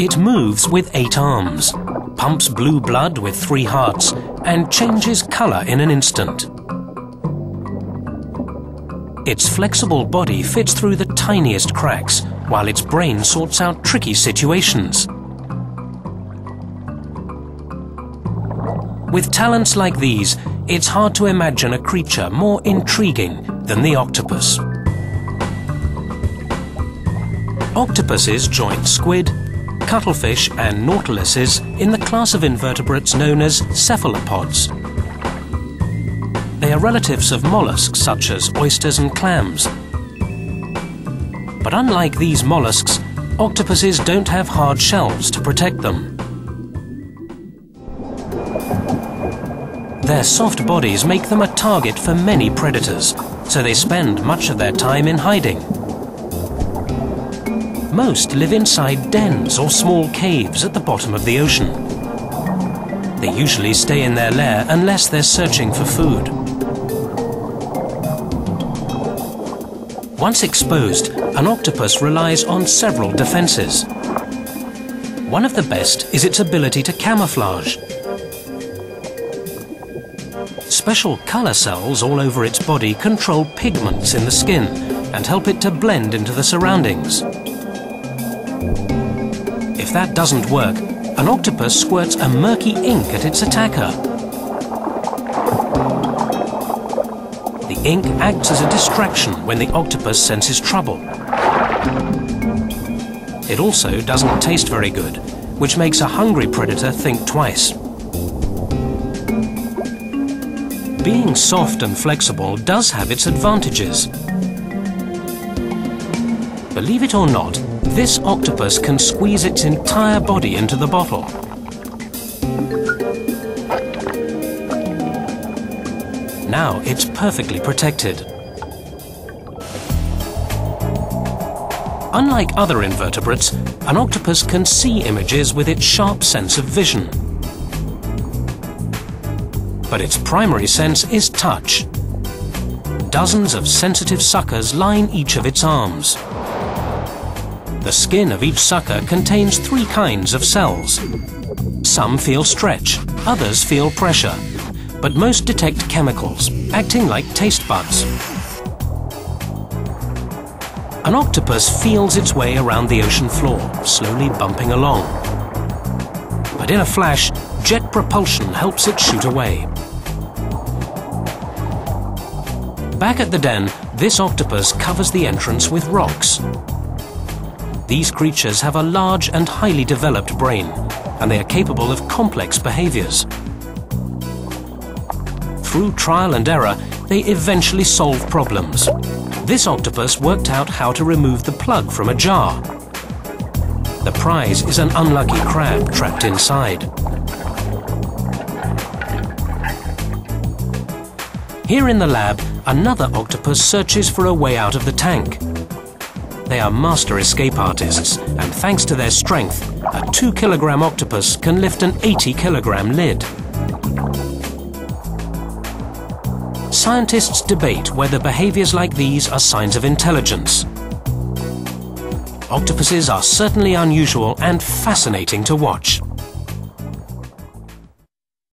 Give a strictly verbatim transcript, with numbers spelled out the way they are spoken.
It moves with eight arms, pumps blue blood with three hearts, and changes colour in an instant. Its flexible body fits through the tiniest cracks, while its brain sorts out tricky situations. With talents like these, it's hard to imagine a creature more intriguing than the octopus. Octopuses join squid, cuttlefish and nautiluses in the class of invertebrates known as cephalopods. They are relatives of mollusks such as oysters and clams. But unlike these mollusks, octopuses don't have hard shells to protect them. Their soft bodies make them a target for many predators, so they spend much of their time in hiding. Most live inside dens or small caves at the bottom of the ocean. They usually stay in their lair unless they're searching for food. Once exposed, an octopus relies on several defenses. One of the best is its ability to camouflage. Special colour cells all over its body control pigments in the skin and help it to blend into the surroundings. If that doesn't work, an octopus squirts a murky ink at its attacker. The ink acts as a distraction when the octopus senses trouble. It also doesn't taste very good, which makes a hungry predator think twice. Being soft and flexible does have its advantages. Believe it or not, this octopus can squeeze its entire body into the bottle. Now it's perfectly protected. Unlike other invertebrates, an octopus can see images with its sharp sense of vision. But its primary sense is touch. Dozens of sensitive suckers line each of its arms. The skin of each sucker contains three kinds of cells. Some feel stretch, others feel pressure, but most detect chemicals, acting like taste buds. An octopus feels its way around the ocean floor, slowly bumping along. But in a flash, jet propulsion helps it shoot away. Back at the den, this octopus covers the entrance with rocks. These creatures have a large and highly developed brain, and they are capable of complex behaviours. Through trial and error, they eventually solve problems. This octopus worked out how to remove the plug from a jar. The prize is an unlucky crab trapped inside. Here in the lab, another octopus searches for a way out of the tank. They are master escape artists, and thanks to their strength, a two kilogram octopus can lift an eighty kilogram lid. Scientists debate whether behaviours like these are signs of intelligence. Octopuses are certainly unusual and fascinating to watch.